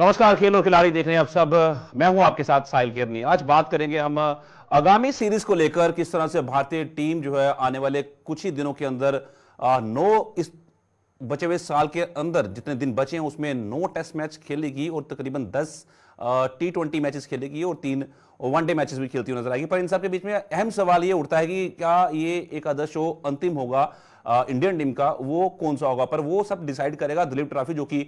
नमस्कार खेल और खिलाड़ी देख रहे हैं आप सब। मैं हूं आपके साथ साहिल गर्नी। आज बात करेंगे हम आगामी सीरीज को लेकर, किस तरह से भारतीय टीम जो है आने वाले कुछ ही दिनों के अंदर इस बचे हुए साल के अंदर जितने दिन बचे हैं उसमें 9 टेस्ट मैच खेलेगी और तकरीबन 10 T20 मैचेस खेलेगी और 3 वनडे मैचेस भी खेलती हुई नजर आएगी। पर इन सब के बीच में अहम सवाल ये उठता है कि क्या ये एकादश जो अंतिम होगा इंडियन टीम का वो कौन सा होगा, पर वो सब डिसाइड करेगा दिलीप ट्रॉफी जो कि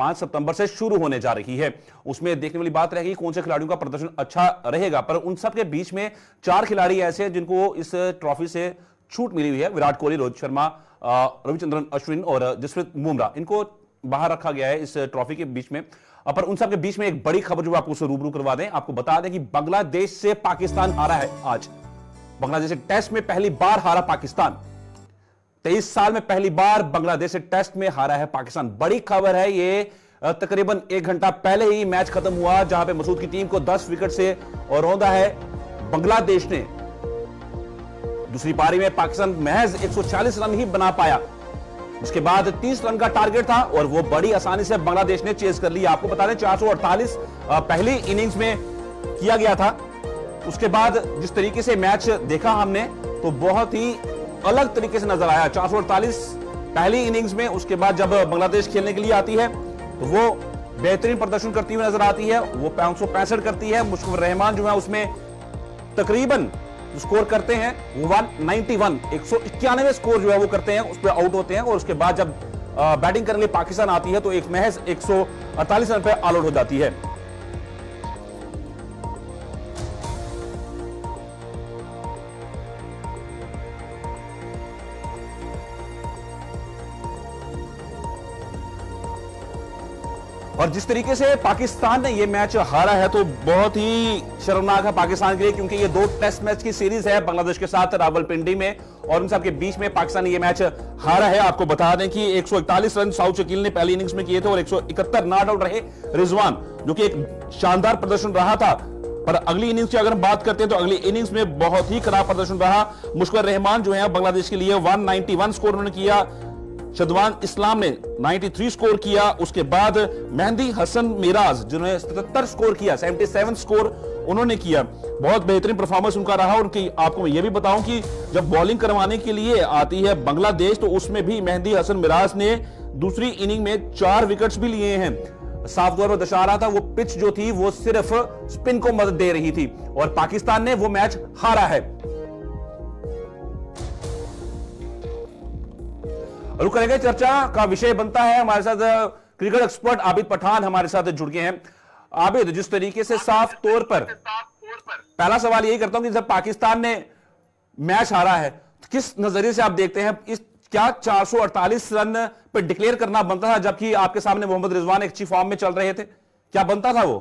5 सितंबर से शुरू होने जा रही है। उसमें देखने वाली बात रहेगी कौन से खिलाड़ियों का प्रदर्शन अच्छा रहेगा। पर उन सब के बीच में 4 खिलाड़ी ऐसे हैं जिनको इस ट्रॉफी से छूट मिली हुई है। विराट कोहली, रोहित शर्मा, रविचंद्रन अश्विन और जसप्रीत बुमराह, इनको बाहर रखा गया है इस ट्रॉफी के बीच में। पर उन सब के बीच में एक बड़ी खबर जो आपको रूबरू करवा दें, आपको बता दें कि बांग्लादेश से पाकिस्तान हारा है। आज बांग्लादेश से टेस्ट में पहली बार हारा पाकिस्तान। 23 साल में पहली बार बांग्लादेश से टेस्ट में हारा है पाकिस्तान। बड़ी खबर है ये। तकरीबन 1 घंटा पहले ही मैच खत्म हुआ जहां पे मसूद की टीम को 10 विकेट से रौंदा है बांग्लादेश ने। दूसरी पारी में पाकिस्तान महज 140 रन ही बना पाया। उसके बाद 30 रन का टारगेट था और वो बड़ी आसानी से बांग्लादेश ने चेस कर लिया। आपको बता दें 448 पहली इनिंग्स में किया गया था। उसके बाद जिस तरीके से मैच देखा हमने तो बहुत ही अलग तरीके से नजर आया। 448 पहली इनिंग्स में, उसके बाद जब बांग्लादेश खेलने के लिए आती है तो वो बेहतरीन प्रदर्शन करती हुई नजर आती है। वो 565 करती है। मुशफिकुर रहमान जो है उसमें तकरीबन स्कोर करते हैं वो 191 191 स्कोर जो है वो करते हैं, उस पर आउट होते हैं। और उसके बाद जब बैटिंग करने के लिए पाकिस्तान आती है तो एक महज 148 रन पर ऑल आउट हो जाती है। और जिस तरीके से पाकिस्तान ने ये मैच हारा है तो बहुत ही शर्मनाक है पाकिस्तान के लिए, क्योंकि ये 2 टेस्ट मैच की सीरीज है बांग्लादेश के साथ रावलपिंडी में और उन सब के बीच में पाकिस्तान ने ये मैच हारा है। आपको बता दें कि 141 रन साउथ शकील ने पहली इनिंग्स में किए थे और 171 नॉट आउट रहे रिजवान, जो कि एक शानदार प्रदर्शन रहा था। पर अगली इनिंग्स की अगर हम बात करते हैं तो अगली इनिंग्स में बहुत ही खराब प्रदर्शन रहा। मुश्फिकुर रहमान जो है बांग्लादेश के लिए 191 स्कोर उन्होंने किया। शदमान इस्लाम ने 93 स्कोर किया। उसके बाद मेहदी हसन मिराज जिन्होंने 77 स्कोर किया, 77 स्कोर उन्होंने किया। बहुत बेहतरीन परफॉर्मेंस उनका रहा। उनकी आपको मैं ये भी बताऊं कि जब बॉलिंग करवाने के लिए आती है बांग्लादेश तो उसमें भी मेहदी हसन मिराज ने दूसरी इनिंग में 4 विकेट्स भी लिए हैं। साफ तौर पर दर्शा रहा था वो पिच जो थी वो सिर्फ स्पिन को मदद दे रही थी और पाकिस्तान ने वो मैच हारा है। रुक करेंगे, चर्चा का विषय बनता है। हमारे साथ क्रिकेट एक्सपर्ट आबिद पठान हमारे साथ जुड़ गए हैं। आबिद, जिस तरीके से साफ तौर पर पहला सवाल यही करता हूं कि जब पाकिस्तान ने मैच हारा है तो किस नजरिए से आप देखते हैं इस, क्या 448 रन पर डिक्लेयर करना बनता था जबकि आपके सामने मोहम्मद रिजवान एक अच्छी फॉर्म में चल रहे थे, क्या बनता था वो?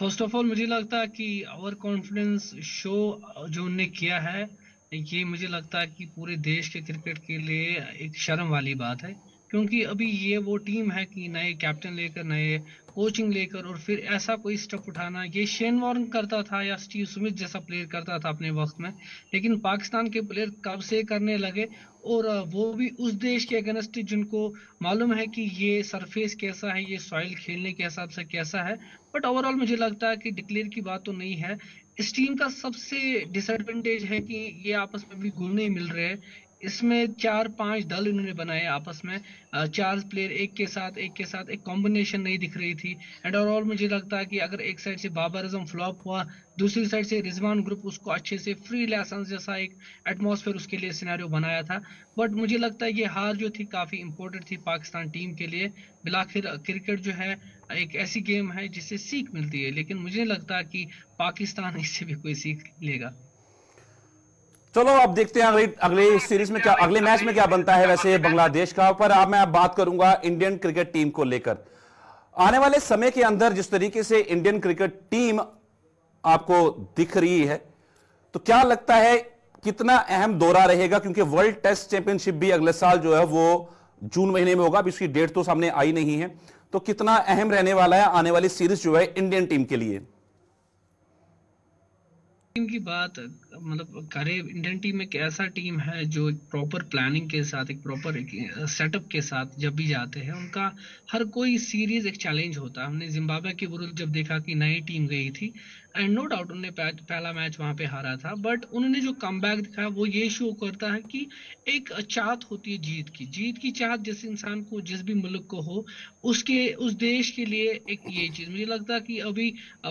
फर्स्ट ऑफ ऑल मुझे लगता है कि ओवर कॉन्फिडेंस शो जो उन्होंने किया है ये मुझे लगता है कि पूरे देश के क्रिकेट के लिए एक शर्म वाली बात है, क्योंकि अभी ये वो टीम है कि नए कैप्टन लेकर, नए कोचिंग लेकर और फिर ऐसा कोई स्टेप उठाना। ये शेन वॉर्न करता था या स्टीव स्मिथ जैसा प्लेयर करता था अपने वक्त में, लेकिन पाकिस्तान के प्लेयर कब से करने लगे और वो भी उस देश के अगेंस्ट जिनको मालूम है कि ये सरफेस कैसा है, ये सॉइल खेलने के हिसाब से कैसा है। बट ओवरऑल मुझे लगता है कि डिक्लेयर की बात तो नहीं है। इस टीम का सबसे डिसएडवांटेज है कि ये आपस में भी घुलने मिल रहे हैं। इसमें 4-5 दल इन्होंने बनाए आपस में, 4 प्लेयर एक के साथ एक कॉम्बिनेशन नहीं दिख रही थी। एंड ओवरऑल मुझे लगता है कि अगर एक साइड से बाबर आजम फ्लॉप हुआ, दूसरी साइड से रिजवान ग्रुप उसको अच्छे से फ्री लेसन जैसा एक एटमॉस्फेयर उसके लिए सिनेरियो बनाया था। बट मुझे लगता है ये हार जो थी काफ़ी इम्पोर्टेंट थी पाकिस्तान टीम के लिए। बिलाखिर क्रिकेट जो है एक ऐसी गेम है जिससे सीख मिलती है, लेकिन मुझे लगता है कि पाकिस्तान इससे भी कोई सीख लेगा। चलो अब देखते हैं अगले सीरीज में क्या, अगले मैच में क्या बनता है वैसे बांग्लादेश का। पर अब मैं बात करूंगा इंडियन क्रिकेट टीम को लेकर। आने वाले समय के अंदर जिस तरीके से इंडियन क्रिकेट टीम आपको दिख रही है तो क्या लगता है कितना अहम दौरा रहेगा, क्योंकि वर्ल्ड टेस्ट चैंपियनशिप भी अगले साल जो है वो जून महीने में होगा। अब इसकी डेट तो सामने आई नहीं है, तो कितना अहम रहने वाला है आने वाली सीरीज जो है इंडियन टीम के लिए? टीम की बात मतलब करे इंडियन टीम एक ऐसा टीम है जो एक प्रॉपर प्लानिंग के साथ, एक प्रॉपर सेटअप के साथ जब भी जाते हैं उनका हर कोई सीरीज एक चैलेंज होता है। हमने जिम्बाब्वे के विरुद्ध जब देखा कि नई टीम गई थी एंड नो डाउट उन्होंने पहला मैच वहां पे हारा था, बट उन्होंने जो कमबैक दिखाया वो ये शो करता है कि एक चाहत होती है जीत की चाहत जिस इंसान को, जिस भी मुल्क को हो, उस देश के लिए एक ये चीज मुझे लगता है कि अभी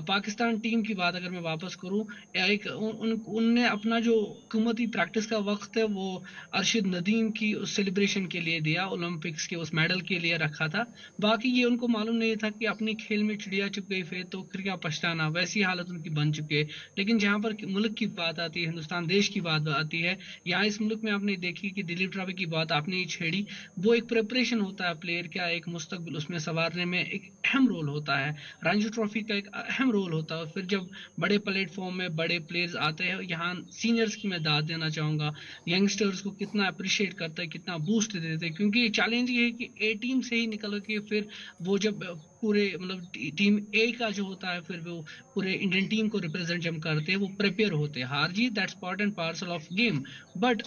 पाकिस्तान टीम की बात अगर मैं वापस करूं, एक उनने अपना जो हुकूमती प्रैक्टिस का वक्त है वो अरशद नदीम की उस सेलिब्रेशन के लिए दिया, ओलंपिक्स के उस मेडल के लिए रखा था। बाकी ये उनको मालूम नहीं था कि अपने खेल में चिड़िया चुप गई फिर तो क्या पछताना, वैसी हालत उनकी बन चुकी है। लेकिन जहाँ पर मुल्क की बात आती है, हिंदुस्तान देश की बात आती है, यहाँ इस मुल्क में आपने देखी कि दिलीप ट्रॉफी की बात आपने ही छेड़ी, वो एक प्रिपरेशन होता है प्लेयर का, एक मुस्तकबिल उसमें संवारने में एक अहम रोल होता है, रणजी ट्रॉफी का एक अहम रोल होता है। फिर जब बड़े प्लेटफॉर्म में बड़े प्लेयर्स आते हैं, यहाँ सीनियर्स की मैं दाद देना चाहूँगा, यंगस्टर्स को कितना अप्रिशिएट करता है, कितना बूस्ट देते हैं, क्योंकि चैलेंज ये है कि ए टीम से ही निकल के फिर वो जब पूरे मतलब टीम ए का जो होता है फिर वो पूरे इंडियन टीम को रिप्रेजेंट जब करते हैं वो प्रिपेयर होते हैं। हार जीत that's part and parcel of game, but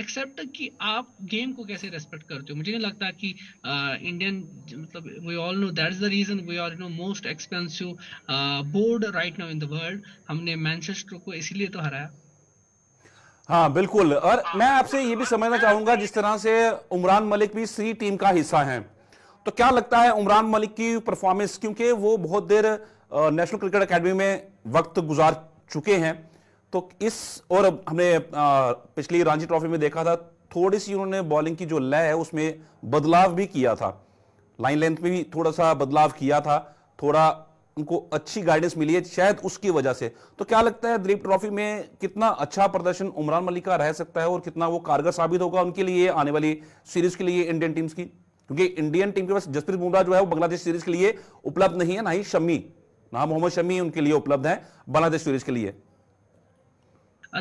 accept कि आप गेम को कैसे रेस्पेक्ट करते हो। मुझे नहीं लगता कि इंडियन मतलब we all know that's the reason we are no most expensive board right now in the world. हमने मैनचेस्टर को इसीलिए तो हराया। हाँ बिल्कुल, और मैं आपसे ये भी समझना चाहूंगा जिस तरह से उमरान मलिक भी सी टीम का हिस्सा है, तो क्या लगता है उमरान मलिक की परफॉर्मेंस, क्योंकि वो बहुत देर नेशनल क्रिकेट एकेडमी में वक्त गुजार चुके हैं, तो इस और हमने पिछली रणजी ट्रॉफी में देखा था थोड़ी सी उन्होंने बॉलिंग की जो लय है उसमें बदलाव भी किया था, लाइन लेंथ में भी थोड़ा सा बदलाव किया था, थोड़ा उनको अच्छी गाइडेंस मिली है शायद उसकी वजह से। तो क्या लगता है दिलीप ट्रॉफी में कितना अच्छा प्रदर्शन उमरान मलिक का रह सकता है और कितना वो कारगर साबित होगा उनके लिए आने वाली सीरीज के लिए इंडियन टीम्स की, क्योंकि इंडियन टीम के पास जसप्रीत बुमराह जो है वो बांग्लादेश सीरीज के लिए उपलब्ध नहीं है, ना ही शमी, ना मोहम्मद शमी उनके लिए उपलब्ध है बांग्लादेश सीरीज के लिए।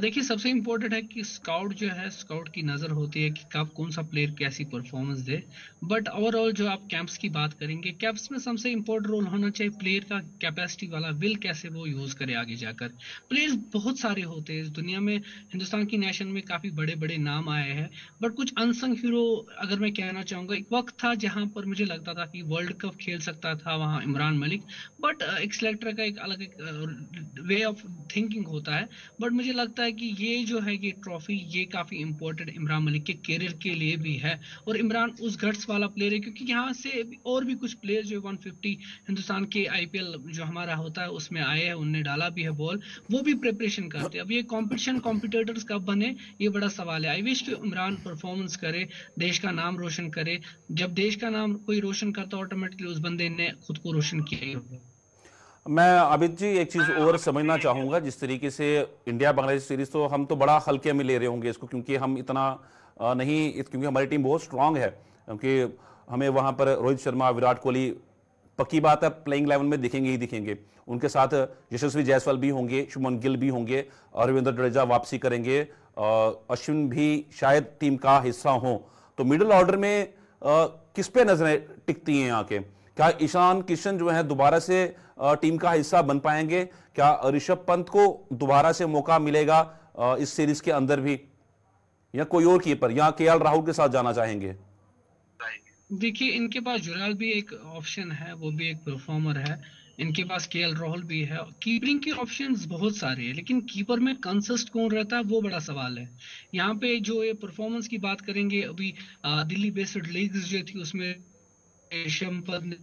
देखिए सबसे इम्पोर्टेंट है कि स्काउट जो है, स्काउट की नज़र होती है कि कब कौन सा प्लेयर कैसी परफॉर्मेंस दे, बट ओवरऑल जो आप कैंप्स की बात करेंगे, कैंप्स में सबसे इम्पोर्टेंट रोल होना चाहिए प्लेयर का कैपेसिटी वाला, विल कैसे वो यूज़ करे आगे जाकर। प्लेयर्स बहुत सारे होते हैं इस दुनिया में, हिंदुस्तान की नेशन में काफ़ी बड़े बड़े नाम आए हैं, बट कुछ अनसंग हीरो अगर मैं कहना चाहूँगा, एक वक्त था जहाँ पर मुझे लगता था कि वर्ल्ड कप खेल सकता था वहाँ इमरान मलिक, बट एक सिलेक्टर का एक अलग एक वे ऑफ थिंकिंग होता है, बट मुझे है कि ये जो है ये ट्रॉफी ये काफी इंपॉर्टेंट इमरान मलिक के करियर के लिए भी है, और इमरान उस गट्स वाला प्लेयर है, क्योंकि यहाँ से और भी कुछ प्लेयर जो 150 हिंदुस्तान के आईपीएल जो हमारा होता है उसमें आए हैं, उनने डाला भी है बॉल, वो भी प्रिपरेशन करते हैं। अब ये कंपटीशन कॉम्पिटिटर्स कब बने ये बड़ा सवाल है। आई विश कि इमरान परफॉर्मेंस करे, देश का नाम रोशन करे, जब देश का नाम कोई रोशन करता ऑटोमेटिकली उस बंदे ने खुद को रोशन किया होगा। मैं आबिद जी एक चीज़ और समझना चाहूँगा, जिस तरीके से इंडिया बांग्लादेश सीरीज़ तो हम तो बड़ा हल्के में ले रहे होंगे इसको, क्योंकि हम इतना नहीं, क्योंकि हमारी टीम बहुत स्ट्रांग है, क्योंकि हमें वहाँ पर रोहित शर्मा, विराट कोहली पक्की बात है प्लेइंग 11 में दिखेंगे ही दिखेंगे, उनके साथ यशस्वी जायसवाल भी होंगे, शुभमन गिल भी होंगे, रविंद्र जडेजा वापसी करेंगे, अश्विन भी शायद टीम का हिस्सा हों, तो मिडिल ऑर्डर में किस पे नजरें टिकती हैं यहाँ के? क्या ईशान किशन जो है दोबारा से टीम का हिस्सा बन पाएंगे? क्या ऋषभ पंत को दोबारा से मौका मिलेगा इस सीरीज के अंदर भी, या कोई और कीपर, या केएल राहुल के साथ जाना चाहेंगे? देखिए इनके पास जुराल भी एक ऑप्शन है, वो भी एक परफॉर्मर है, इनके पास केएल राहुल भी है, कीपरिंग के ऑप्शंस बहुत सारे हैं, लेकिन कीपर में कंसिस्ट कौन रहता है वो बड़ा सवाल है। यहाँ पे जो ये परफॉर्मेंस की बात करेंगे, अभी दिल्ली बेस्ड लीग्स जो थी उसमें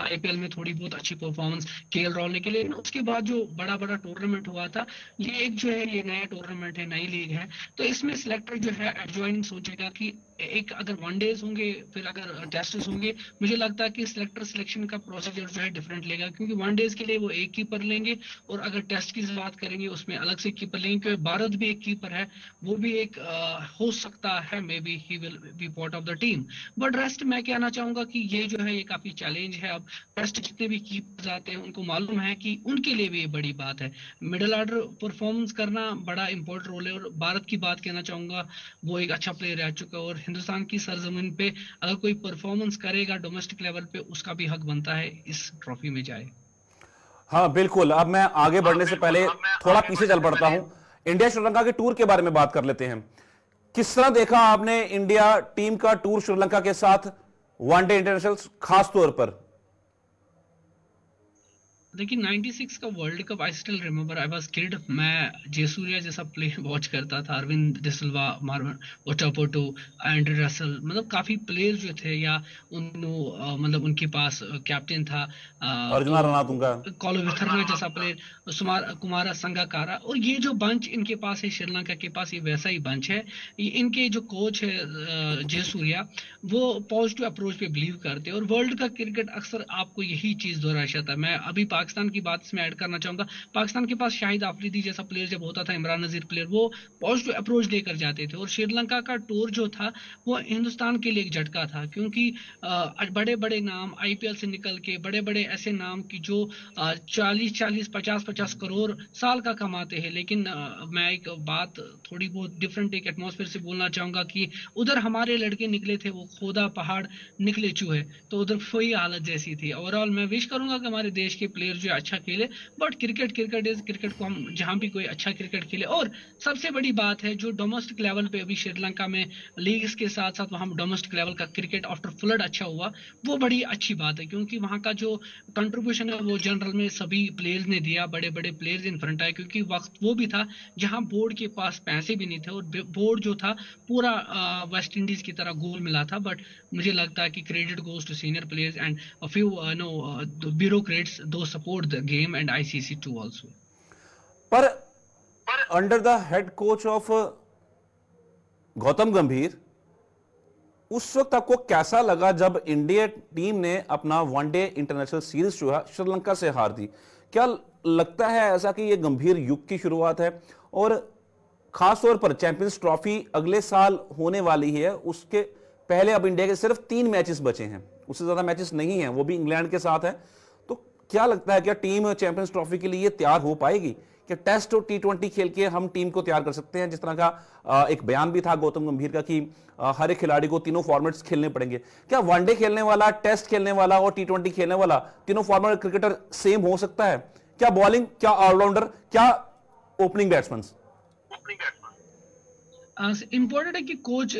आईपीएल में थोड़ी बहुत अच्छी परफॉर्मेंस केएल राहुल के लिए, उसके बाद जो बड़ा बड़ा टूर्नामेंट हुआ था, ये एक जो है ये नया टूर्नामेंट है, नई लीग है, तो इसमें सिलेक्टर जो है एडजॉइनिंग सोचेगा कि एक अगर वनडेज होंगे फिर अगर टेस्ट्स होंगे, मुझे लगता है कि सिलेक्टर सिलेक्शन का प्रोसीजर जो है डिफरेंट लेगा, क्योंकि वनडेज के लिए वो एक कीपर लेंगे और अगर टेस्ट की बात करेंगे उसमें अलग से कीपर लेंगे, क्योंकि भारत भी एक कीपर है, वो भी एक हो सकता है may be he will be part of the team, but rest मैं कहना चाहूंगा कि ये जो है ये काफी चैलेंज है। अब टेस्ट जितने भी कीपर्स आते हैं उनको मालूम है कि उनके लिए भी ये बड़ी बात है, मिडिल ऑर्डर परफॉर्मेंस करना बड़ा इंपॉर्टेंट रोल है, और भारत की बात कहना चाहूंगा वो एक अच्छा प्लेयर रह चुका है, और हिंदुस्तान की सरजमीन पे अगर कोई परफॉर्मेंस करेगा डोमेस्टिक लेवल पे उसका भी हक बनता है इस ट्रॉफी में जाए। हाँ बिल्कुल, अब मैं आगे बढ़ने से पहले थोड़ा पीछे चल पड़ता हूँ। इंडिया श्रीलंका के टूर के बारे में बात कर लेते हैं। किस तरह देखा आपने इंडिया टीम का टूर श्रीलंका के साथ वनडे इंटरनेशनल, खासतौर पर? देखिए 96 का world cup, I still remember, I was kid. मैं जयसूर्या जैसा प्ले वॉच करता था, अरविंद डिसल्वा, मार्वन ओटापोटो, एंड्रे रसल, मतलब काफ़ी प्लेयर्स जो थे, या मतलब उनके पास कैप्टन था अर्जुन रनातुंगा, कोलविथरना जैसा प्लेयर, कुमारा संगाकारा, और ये जो बंच इनके पास है श्रीलंका के पास, ये वैसा ही बंच है। ये इनके जो कोच है जयसूर्या, वो पॉजिटिव अप्रोच पर बिलीव करते हैं, और वर्ल्ड का क्रिकेट अक्सर आपको यही चीज़ दोहराता है। मैं अभी पाकिस्तान की बात इसमें ऐड करना चाहूंगा, पाकिस्तान के पास शाहिद आफरीदी जैसा प्लेयर जब होता था, इमरान नजीर प्लेयर, वो पॉजिटिव अप्रोच लेकर जाते थे। और श्रीलंका का टूर जो था वो हिंदुस्तान के लिए एक झटका था, क्योंकि बड़े बड़े नाम आईपीएल से निकल के, बड़े बड़े ऐसे नाम की जो 40-40, 50-50 करोड़ साल का कमाते हैं। लेकिन मैं एक बात थोड़ी बहुत डिफरेंट एक एटमोसफेयर से बोलना चाहूंगा कि उधर हमारे लड़के निकले थे वो खोदा पहाड़ निकले चूहे, तो उधर वही हालत जैसी थी। ओवरऑल मैं विश करूंगा कि हमारे देश के प्लेयर जो अच्छा खेले, बट क्रिकेट को हम जहां भी कोई अच्छा क्रिकेट खेले। और सबसे बड़ी बात है जो डोमेस्टिक लेवल पे अभी श्रीलंका में लीग्स के साथ साथ वहां डोमेस्टिक लेवल का क्रिकेट आफ्टर फ्लड अच्छा हुआ, वो बड़ी अच्छी बात है, क्योंकि वहां का जो कंट्रीब्यूशन है वो जनरल में सभी प्लेयर्स ने दिया, बड़े बड़े प्लेयर्स इन फ्रंट आए, क्योंकि वक्त वो भी था जहाँ बोर्ड के पास पैसे भी नहीं थे, और बोर्ड जो था पूरा वेस्ट इंडीज की तरह गोल मिला था। बट मुझे लगता है कि credit goes to senior players and few bureaucrats support the game and ICC too also. पर under the head coach of Gautam Gambhir, उस वक्त आपको कैसा लगा जब इंडिया टीम ने अपना वनडे इंटरनेशनल सीरीज जो है श्रीलंका से हार दी? क्या लगता है ऐसा कि यह गंभीर युग की शुरुआत है, और खासतौर पर चैंपियंस ट्रॉफी अगले साल होने वाली है, उसके पहले अब इंडिया के सिर्फ 3 मैचेस बचे हैं, उससे ज्यादा मैचेस नहीं है, वो भी इंग्लैंड के साथ है। क्या लगता है क्या टीम चैंपियंस ट्रॉफी के लिए तैयार हो पाएगी? क्या टेस्ट और टी20 खेल के हम टीम को तैयार कर सकते हैं? जिस तरह का एक बयान भी था गौतम गंभीर का कि हर एक खिलाड़ी को तीनों फॉर्मेट्स खेलने पड़ेंगे, क्या वनडे खेलने वाला, टेस्ट खेलने वाला और टी20 खेलने वाला तीनों फॉर्मेट क्रिकेटर सेम हो सकता है? क्या बॉलिंग, क्या ऑलराउंडर, क्या ओपनिंग बैट्समैन? इंपॉर्टेंट है कि कोच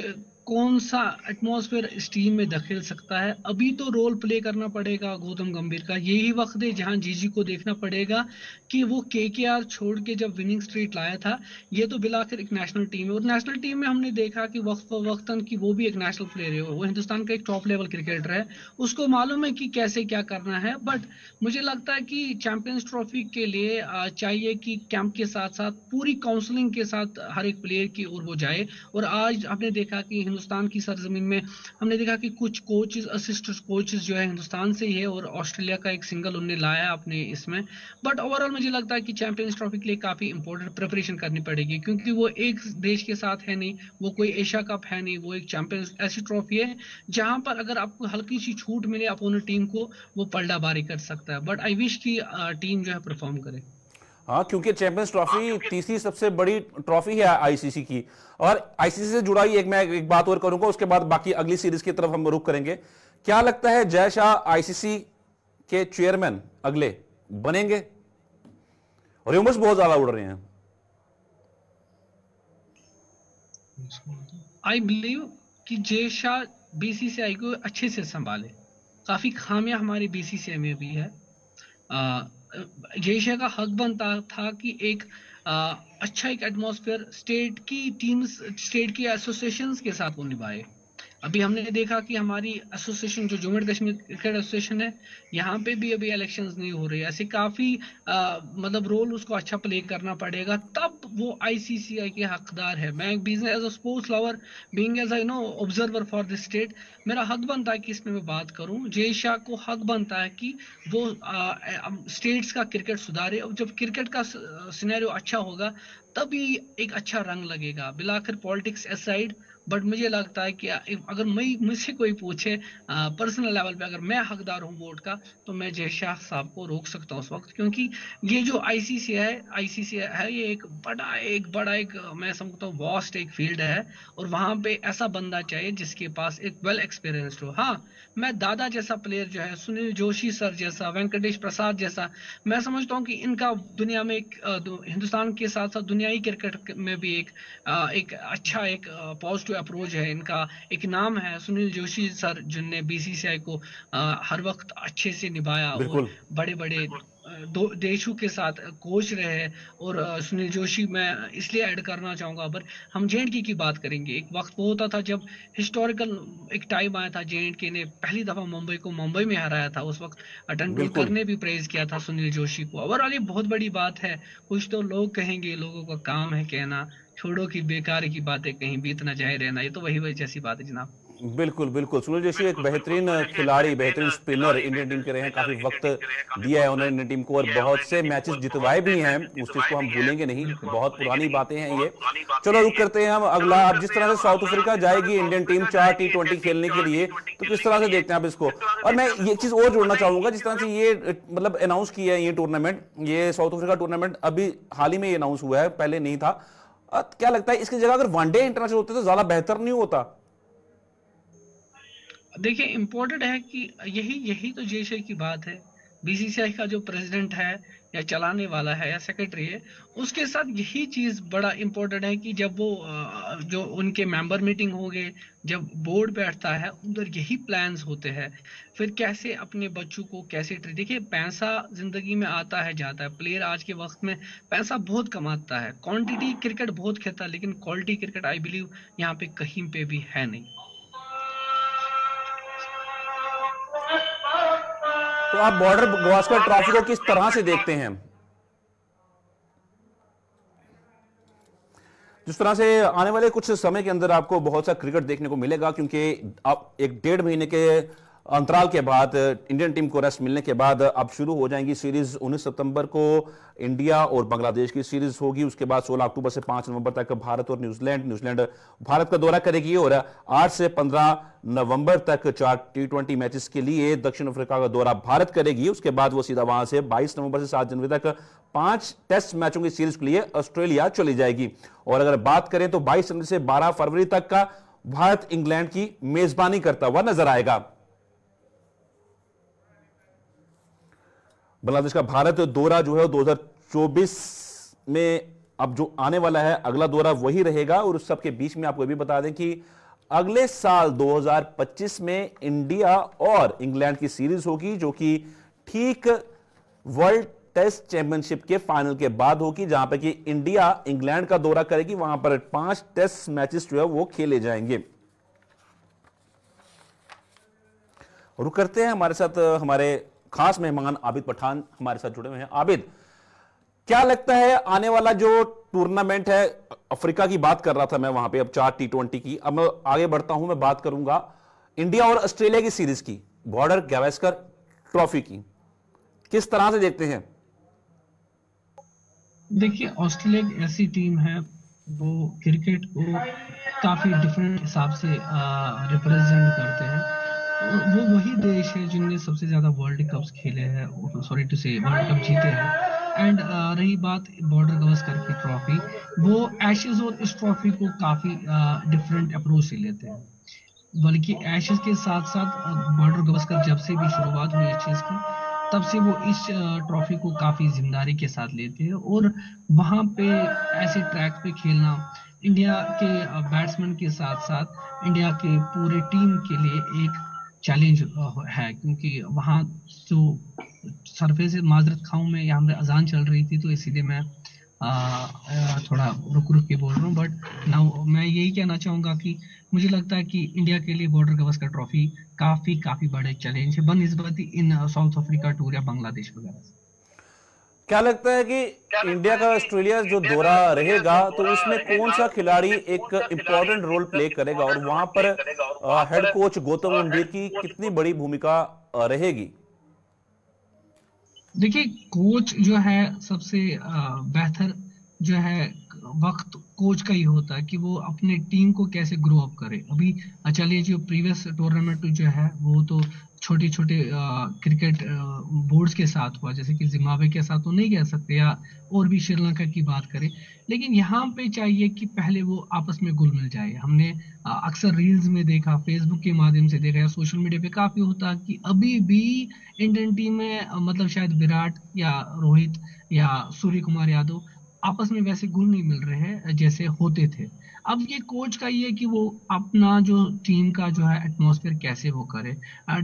कौन सा एटमॉस्फेयर इस टीम में धकेल सकता है। अभी तो रोल प्ले करना पड़ेगा गौतम गंभीर का, यही वक्त है जहां जीजी को देखना पड़ेगा कि वो केकेआर छोड़ के जब विनिंग स्ट्रीट लाया था, ये तो बिलाखिर एक नेशनल टीम है, और नेशनल टीम में हमने देखा कि वक्त वक्तन की वो भी एक नेशनल प्लेयर है, वो हिंदुस्तान का एक टॉप लेवल क्रिकेटर है, उसको मालूम है कि कैसे क्या करना है। बट मुझे लगता है कि चैम्पियंस ट्रॉफी के लिए चाहिए कि कैंप के साथ साथ पूरी काउंसलिंग के साथ हर एक प्लेयर की ओर वो जाए। और आज हमने देखा कि हिंदुस्तान की सरजमीन में हमने देखा कि कुछ कोचेस, असिस्टेंट कोचेस जो है हिंदुस्तान से ही है, और ऑस्ट्रेलिया का एक सिंगल उन्हें लाया अपने इसमें। बट ओवरऑल मुझे लगता है कि चैंपियंस ट्रॉफी के लिए काफ़ी इंपॉर्टेंट प्रिपरेशन करनी पड़ेगी, क्योंकि वो एक देश के साथ है नहीं, वो कोई एशिया कप है नहीं, वो एक चैंपियंस ऐसी ट्रॉफी है जहाँ पर अगर आपको हल्की सी छूट मिले अपोनेंट टीम को, वो पलटाबारी कर सकता है। बट आई विश की टीम जो है परफॉर्म करे। हाँ, क्योंकि चैंपियंस ट्रॉफी तीसरी सबसे बड़ी ट्रॉफी है आईसीसी की, और आईसीसी से जुड़ा ही मैं एक बात और करूंगा, उसके बाद बाकी अगली सीरीज की तरफ हम रुख करेंगे। क्या लगता है जय शाह आईसीसी के चेयरमैन अगले बनेंगे? रूमर्स बहुत ज्यादा उड़ रहे हैं। आई बिलीव कि जय शाह बीसीसीआई को अच्छे से संभाले, काफी खामियां हमारी बीसीसीआई में भी है। जय शाह का हक बनता था कि एक अच्छा एक एटमॉस्फेयर स्टेट की टीम्स, स्टेट की एसोसिएशंस के साथ वो निभाए। अभी हमने देखा कि हमारी एसोसिएशन जो Jammu and Kashmir cricket association है, यहाँ पे भी अभी इलेक्शंस नहीं हो रहे, ऐसे काफ़ी मतलब रोल उसको अच्छा प्ले करना पड़ेगा, तब वो आईसीसीआई के हकदार है। मैं एक business as a sports lover, being as I know observer for this state, मेरा हक बनता है कि इसमें मैं बात करूँ। जय शाह को हक बनता है कि वो स्टेट्स का क्रिकेट सुधारे, और जब क्रिकेट का सिनेरियो अच्छा होगा तभी एक अच्छा रंग लगेगा। बिलाखिर पॉलिटिक्स असाइड, बट मुझे लगता है कि अगर मुझसे कोई पूछे पर्सनल लेवल पे, अगर मैं हकदार हूँ वोट का, तो मैं जय शाह साहब को रोक सकता हूँ उस वक्त, क्योंकि ये जो आईसीसी है ये एक बड़ा मैं समझता हूँ वास्ट एक फील्ड है, और वहाँ पे ऐसा बंदा चाहिए जिसके पास एक वेल एक्सपीरियंस्ड हो। हाँ, मैं दादा जैसा प्लेयर जो है, सुनील जोशी सर जैसा, वेंकटेश प्रसाद जैसा, मैं समझता हूँ कि इनका दुनिया में हिंदुस्तान के साथ साथ दुनियाई क्रिकेट में भी एक अच्छा एक पॉजिटिव अप्रोच है। इनका एक नाम है सुनील जोशी सर, जिनने बीसीसीआई को हर वक्त अच्छे से निभाया और बड़े बड़े दो देशों के साथ कोच रहे। और सुनील जोशी मैं इसलिए ऐड करना चाहूँगा, पर हम जे की बात करेंगे। एक वक्त वो होता था जब हिस्टोरिकल एक टाइम आया था, जे ने पहली दफ़ा मुंबई को मुंबई में हराया था। उस वक्त तेंदुलकर ने भी प्रेज किया था सुनील जोशी को। ओवरऑल ये बहुत बड़ी बात है। कुछ तो लोग कहेंगे, लोगों का काम है कहना, छोड़ो कि बेकार की बातें कहीं बीत ना जाए रहना, ये तो वही जैसी बात है जनाब। बिल्कुल बिल्कुल, सुनील जोशी एक बेहतरीन खिलाड़ी, बेहतरीन स्पिनर इंडियन टीम के रहे हैं। काफी वक्त दिया है उन्होंने इंडियन टीम को और बहुत से मैचेस जितवाए भी हैं, उस चीज को हम भूलेंगे नहीं। बहुत पुरानी बातें हैं ये। चलो रुक करते हैं हम अगला। आप जिस तरह से साउथ अफ्रीका जाएगी इंडियन टीम 4 T20 खेलने के लिए, तो किस तरह से देखते हैं आप इसको? और मैं ये चीज और जोड़ना चाहूंगा, जिस तरह से ये मतलब अनाउंस किया है ये टूर्नामेंट, ये साउथ अफ्रीका टूर्नामेंट अभी हाल ही में अनाउंस हुआ है, पहले नहीं था। क्या लगता है इसकी जगह अगर वनडे इंटरनेशनल होते तो ज्यादा बेहतर नहीं होता? देखिए इम्पोर्टेंट है कि यही तो जय शाह की बात है। बीसीसीआई का जो प्रेसिडेंट है या चलाने वाला है या सेक्रेटरी है, उसके साथ यही चीज़ बड़ा इम्पोर्टेंट है कि जब वो जो उनके मेंबर मीटिंग हो गए, जब बोर्ड बैठता है उधर यही प्लान्स होते हैं, फिर कैसे अपने बच्चों को कैसे ट्रीट। देखिए पैसा ज़िंदगी में आता है जाता है, प्लेयर आज के वक्त में पैसा बहुत कमाता है, क्वान्टिटी क्रिकेट बहुत खेलता है, लेकिन क्वालिटी क्रिकेट आई बिलीव यहाँ पे कहीं पे भी है नहीं। तो आप बॉर्डर गावस्कर ट्रॉफी को किस तरह से देखते हैं? जिस तरह से आने वाले कुछ समय के अंदर आपको बहुत सा क्रिकेट देखने को मिलेगा, क्योंकि आप 1.5 महीने के अंतराल के बाद इंडियन टीम को रेस्ट मिलने के बाद अब शुरू हो जाएंगी सीरीज। 19 सितंबर को इंडिया और बांग्लादेश की सीरीज होगी, उसके बाद 16 अक्टूबर से 5 नवंबर तक भारत और न्यूजीलैंड भारत का दौरा करेगी और 8 से 15 नवंबर तक 4 T20 मैचेस के लिए दक्षिण अफ्रीका का दौरा भारत करेगी। उसके बाद वो सीधा वहां से 22 नवंबर से 7 जनवरी तक 5 टेस्ट मैचों की सीरीज के लिए ऑस्ट्रेलिया चली जाएगी। और अगर बात करें तो 22 जनवरी से 12 फरवरी तक का भारत इंग्लैंड की मेजबानी करता हुआ नजर आएगा। बांग्लादेश का भारत दौरा जो है 2024 में अब जो आने वाला है अगला दौरा वही रहेगा। और उस सबके बीच में आपको भी बता दें कि अगले साल 2025 में इंडिया और इंग्लैंड की सीरीज होगी, जो कि ठीक वर्ल्ड टेस्ट चैंपियनशिप के फाइनल के बाद होगी, जहां पर कि इंडिया इंग्लैंड का दौरा करेगी। वहां पर 5 टेस्ट मैचेस जो है वो खेले जाएंगे। रुक करते हैं, हमारे साथ हमारे खास मेहमान आबिद पठान हमारे साथ जुड़े हुए हैं। आबिद, क्या लगता है आने वाला जो टूर्नामेंट है, अफ्रीका की बात कर रहा था मैं वहां पे, अब 4 T20 की, अब मैं आगे बढ़ता हूं, मैं बात करूंगा इंडिया और ऑस्ट्रेलिया की सीरीज की, बॉर्डर गावस्कर ट्रॉफी की, किस तरह से देखते हैं? देखिए ऑस्ट्रेलिया एक ऐसी टीम है वो क्रिकेट को काफी डिफरेंट हिसाब से रिप्रेजेंट करते हैं। वो वही देश है जिनने सबसे ज्यादा वर्ल्ड कप्स खेले हैं, सॉरी टू से वर्ल्ड कप जीते हैं। एंड रही बात बॉर्डर गावस्कर की ट्रॉफी, वो एशेज और इस ट्रॉफी को काफी डिफरेंट अप्रोच से लेते हैं। बल्कि एशेज के साथ साथ बॉर्डर गावस्कर जब से भी शुरुआत हुई इस चीज की, तब से वो इस ट्रॉफी को काफी जिम्मेदारी के साथ लेते हैं। और वहाँ पे ऐसे ट्रैक पे खेलना इंडिया के बैट्समैन के साथ साथ इंडिया के पूरे टीम के लिए एक चैलेंज है, क्योंकि वहाँ जो सरफेस माजरत खाऊ में यहाँ मेरे अजान चल रही थी, तो इसीलिए मैं थोड़ा रुक के बोल रहा हूँ। बट नाउ मैं यही कहना चाहूँगा कि मुझे लगता है कि इंडिया के लिए बॉर्डर गावस्कर ट्रॉफी काफ़ी बड़े चैलेंज है बनिस्बत इन साउथ अफ्रीका टूर या बांग्लादेश वगैरह से। क्या लगता है कि इंडिया का ऑस्ट्रेलिया जो दौरा रहेगा तो उसमें कौन सा खिलाड़ी एक इम्पोर्टेंट रोल प्ले करेगा और वहां पर हेड कोच गौतम गंभीर की कितनी बड़ी भूमिका रहेगी? देखिए कोच जो है सबसे बेहतर जो है वक्त कोच का ही होता है कि वो अपने टीम को कैसे ग्रो अप करे। अभी चलिए जो प्रीवियस टूर्नामेंट जो है वो तो छोटे छोटे क्रिकेट बोर्ड्स के साथ हुआ, जैसे कि जिम्बाब्वे के साथ तो नहीं कह सकते, या और भी श्रीलंका की बात करें, लेकिन यहाँ पे चाहिए कि पहले वो आपस में घुल मिल जाए। हमने अक्सर रील्स में देखा, फेसबुक के माध्यम से देखा या सोशल मीडिया पे काफ़ी होता कि अभी भी इंडियन टीम में मतलब शायद विराट या रोहित या सूर्य कुमार यादव आपस में वैसे गुण नहीं मिल रहे हैं जैसे होते थे। अब ये कोच का ये है कि वो अपना जो टीम का जो है एटमॉस्फेयर कैसे वो करे।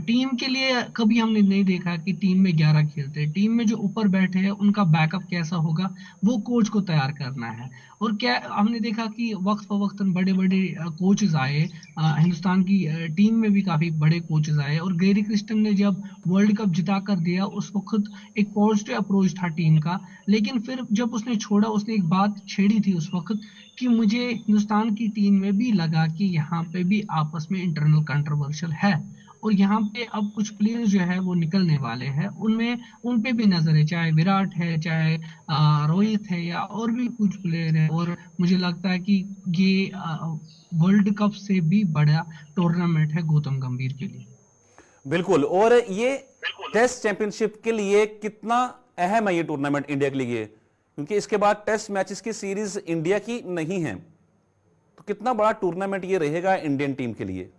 टीम के लिए कभी हमने नहीं देखा कि टीम में 11 खेलते हैं, टीम में जो ऊपर बैठे हैं उनका बैकअप कैसा होगा वो कोच को तैयार करना है। और क्या हमने देखा कि वक्त पर वक्त बड़े बड़े कोचेज आए, हिंदुस्तान की टीम में भी काफी बड़े कोचेज आए, और गैरी क्रिस्टन ने जब वर्ल्ड कप जिता कर दिया उस वक्त एक पॉजिटिव अप्रोच था टीम का, लेकिन फिर जब उसने छोड़ा उसने एक बात छेड़ी थी उस वक्त कि मुझे हिंदुस्तान की टीम में भी लगा कि यहाँ पे भी आपस में इंटरनल कंट्रोवर्शियल है, और यहाँ पे अब कुछ प्लेयर्स जो है वो निकलने वाले हैं, उनमें उन पे भी नजर है, चाहे विराट है, चाहे रोहित है, या और भी कुछ प्लेयर है। और मुझे लगता है कि ये वर्ल्ड कप से भी बड़ा टूर्नामेंट है गौतम गंभीर के लिए। बिल्कुल, और ये टेस्ट चैंपियनशिप के लिए कितना अहम है ये टूर्नामेंट इंडिया के लिए, क्योंकि इसके बाद टेस्ट मैचेस की सीरीज इंडिया की नहीं है, तो कितना बड़ा टूर्नामेंट ये रहेगा इंडियन टीम के लिए।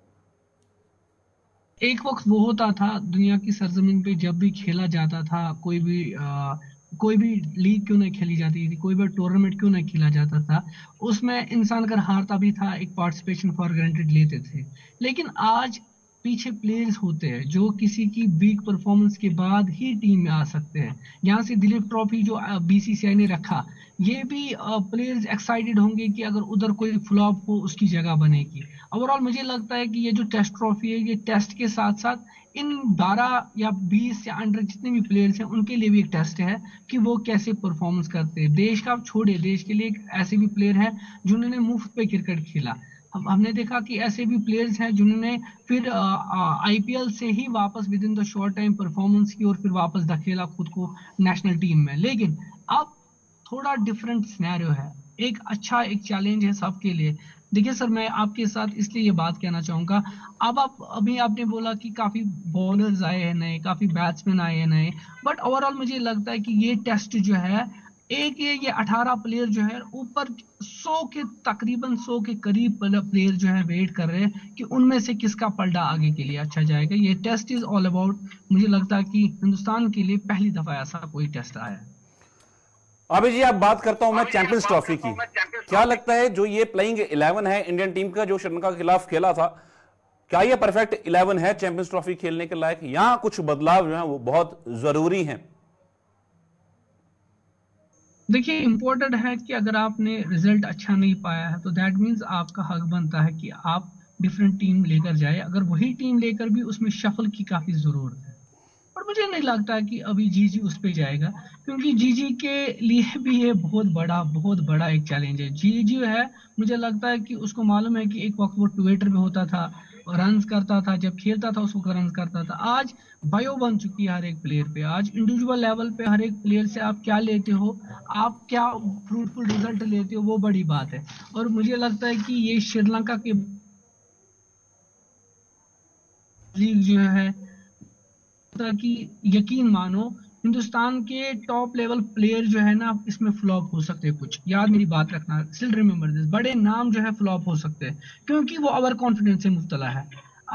एक वक्त वो होता था दुनिया की सरजमीन पे जब भी खेला जाता था, कोई भी लीग क्यों नहीं खेली जाती थी, कोई भी टूर्नामेंट क्यों नहीं खेला जाता था, उसमें इंसान अगर हारता भी था एक पार्टिसिपेशन फॉर ग्रांटेड लेते थे। लेकिन आज पीछे प्लेयर्स होते हैं जो किसी की वीक परफॉर्मेंस के बाद ही टीम में आ सकते हैं। यहाँ से दिलीप ट्रॉफी जो बीसीसीआई ने रखा, ये भी प्लेयर्स एक्साइटेड होंगे कि अगर उधर कोई फ्लॉप हो उसकी जगह बनेगी। ओवरऑल मुझे लगता है कि ये जो टेस्ट ट्रॉफी है ये टेस्ट के साथ साथ इन 12 या 20 या अंडर जितने भी प्लेयर्स हैं उनके लिए भी एक टेस्ट है कि वो कैसे परफॉर्मेंस करते हैं। देश का आप छोड़िए, देश के लिए एक ऐसे भी प्लेयर है जिन्होंने मुफ्त पे क्रिकेट खेला, हमने देखा कि ऐसे भी प्लेयर्स हैं जिन्होंने फिर आईपीएल से ही वापस within the short time performance की और फिर वापस धकेला खुद को नेशनल टीम में। लेकिन अब थोड़ा डिफरेंट सिनेरियो है, एक अच्छा एक चैलेंज है सबके लिए। देखिए सर, मैं आपके साथ इसलिए ये बात कहना चाहूँगा, अब आप अभी आपने बोला कि काफ़ी बॉलर्स आए हैं नए, काफ़ी बैट्समैन आए हैं नए, बट ओवरऑल मुझे लगता है कि ये टेस्ट जो है एक ये 18 प्लेयर जो है ऊपर 100 के करीब प्लेयर जो है वेट कर रहे हैं कि उनमें से किसका पलड़ा आगे के लिए अच्छा जाएगा। ये टेस्ट इज ऑल अबाउट, मुझे लगता है कि हिंदुस्तान के लिए पहली दफा ऐसा कोई टेस्ट आया है। अभी जी आप बात करता हूं मैं चैंपियंस ट्रॉफी की, क्या लगता है जो ये प्लेइंग 11 है इंडियन टीम का जो श्रीलंका के खिलाफ खेला था, क्या ये परफेक्ट 11 है चैंपियंस ट्रॉफी खेलने के लायक, यहाँ कुछ बदलाव जो है वो बहुत जरूरी है? देखिए इम्पोर्टेंट है कि अगर आपने रिजल्ट अच्छा नहीं पाया है तो दैट मीन्स आपका हक बनता है कि आप डिफरेंट टीम लेकर जाए। अगर वही टीम लेकर भी उसमें शफल की काफ़ी ज़रूरत है, पर मुझे नहीं लगता है कि अभी जीजी उस पर जाएगा, क्योंकि जीजी के लिए भी ये बहुत बड़ा एक चैलेंज है। जीजी है, मुझे लगता है कि उसको मालूम है कि एक वक्त वो ट्विटर में होता था, रन्स करता था, जब खेलता था उसको रन्स करता था। आज बायो बन चुकी है हर एक प्लेयर पे, आज इंडिविजुअल लेवल पे हर एक प्लेयर से आप क्या लेते हो, आप क्या फ्रूटफुल रिजल्ट लेते हो, वो बड़ी बात है। और मुझे लगता है कि ये श्रीलंका के लीग जो है कि यकीन मानो हिंदुस्तान के टॉप लेवल प्लेयर जो है ना इसमें फ्लॉप हो सकते हैं। कुछ याद मेरी बात रखना, स्टिल रिमेंबर दिस, बड़े नाम जो है फ्लॉप हो सकते हैं क्योंकि वो ओवर कॉन्फिडेंस से मुब्तला है।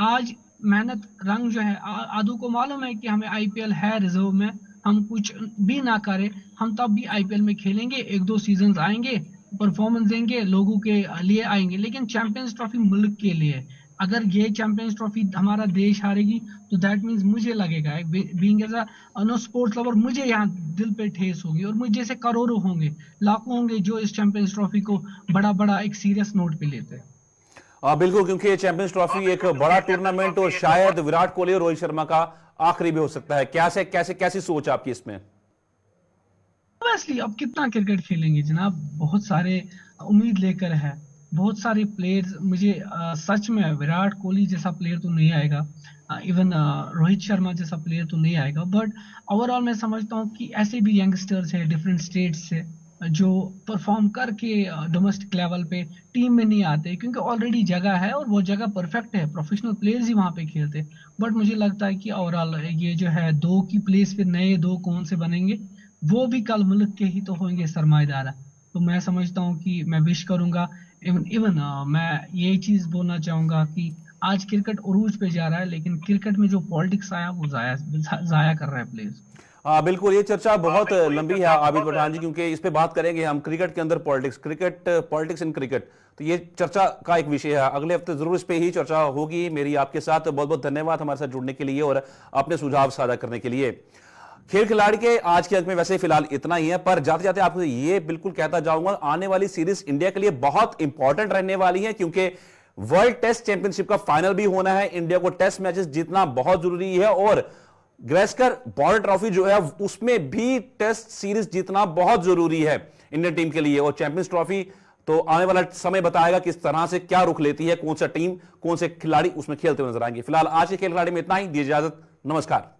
आज मेहनत रंग जो है, आदू को मालूम है कि हमें आईपीएल है रिजर्व में, हम कुछ भी ना करें हम तब भी आईपीएल में खेलेंगे, एक दो सीजन आएंगे, परफॉर्मेंस देंगे, लोगों के लिए आएंगे। लेकिन चैंपियंस ट्रॉफी मुल्क के लिए, अगर ये चैंपियंस ट्रॉफी हमारा देश हारेगी तो दैट मीन्स मुझे लगेगा being as a no sports lover मुझे यहाँ दिल पे ठेस होगी, और मुझे जैसे करोड़ों होंगे, लाखों होंगे जो इस चैंपियंस ट्रॉफी को बड़ा एक सीरियस नोट पे लेते हैं। बिल्कुल, क्योंकि ये चैंपियंस ट्रॉफी एक बड़ा टूर्नामेंट और शायद विराट कोहली और रोहित शर्मा का आखिरी भी हो सकता है। कैसी सोच आपकी इसमें? अब कितना क्रिकेट खेलेंगे जनाब, बहुत सारे उम्मीद लेकर है, बहुत सारे प्लेयर्स, मुझे सच में विराट कोहली जैसा प्लेयर तो नहीं आएगा, इवन रोहित शर्मा जैसा प्लेयर तो नहीं आएगा, बट ओवरऑल मैं समझता हूँ कि ऐसे भी यंगस्टर्स हैं डिफरेंट स्टेट्स से जो परफॉर्म करके डोमेस्टिक लेवल पे टीम में नहीं आते, क्योंकि ऑलरेडी जगह है और वो जगह परफेक्ट है, प्रोफेशनल प्लेयर्स ही वहाँ पे खेलते हैं। बट मुझे लगता है कि ओवरऑल ये जो है दो की प्लेस पे नए दो कौन से बनेंगे, वो भी कल मुल्क के ही तो होंगे सरमाएदार। तो मैं समझता हूँ कि मैं विश करूँगा, इवन मैं ये चीज़ बोलना चाहूँगा कि आज क्रिकेट उरूज पे जा रहा है, लेकिन क्रिकेट में जो पॉलिटिक्स आया वो ज़ाया कर रहा है प्लेयर्स। बिल्कुल, ये चर्चा बहुत लंबी है आबिद पठान जी, क्योंकि इस पे बात करेंगे हम। क्रिकेट के अंदर पॉलिटिक्स, पॉलिटिक्स इन क्रिकेट, तो ये चर्चा का एक विषय है। अगले हफ्ते जरूर इस पे ही चर्चा होगी मेरी आपके साथ। बहुत बहुत धन्यवाद हमारे साथ जुड़ने के लिए और अपने सुझाव साझा करने के लिए। खेल खिलाड़ी के आज के अंक में वैसे फिलहाल इतना ही है, पर जाते जाते आपको ये बिल्कुल कहता जाऊंगा, आने वाली सीरीज इंडिया के लिए बहुत इंपॉर्टेंट रहने वाली है, क्योंकि वर्ल्ड टेस्ट चैंपियनशिप का फाइनल भी होना है। इंडिया को टेस्ट मैचेस जीतना बहुत जरूरी है और गावस्कर बॉर्डर ट्रॉफी जो है उसमें भी टेस्ट सीरीज जीतना बहुत जरूरी है इंडियन टीम के लिए। और चैंपियंस ट्रॉफी तो आने वाला समय बताएगा किस तरह से क्या रुख लेती है, कौन सा टीम, कौन से खिलाड़ी उसमें खेलते हुए नजर आएंगे। फिलहाल आज के खेल खिलाड़ी में इतना ही, दी इजाजत, नमस्कार।